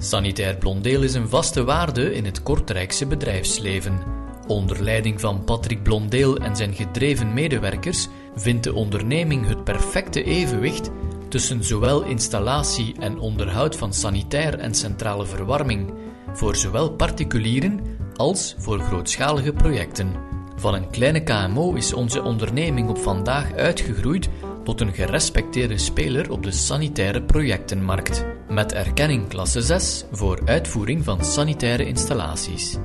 Sanitair Blondeel is een vaste waarde in het Kortrijkse bedrijfsleven. Onder leiding van Patrick Blondeel en zijn gedreven medewerkers vindt de onderneming het perfecte evenwicht tussen zowel installatie en onderhoud van sanitair en centrale verwarming, voor zowel particulieren als voor grootschalige projecten. Van een kleine KMO is onze onderneming op vandaag uitgegroeid tot een gerespecteerde speler op de sanitaire projectenmarkt, met erkenning klasse 6 voor uitvoering van sanitaire installaties.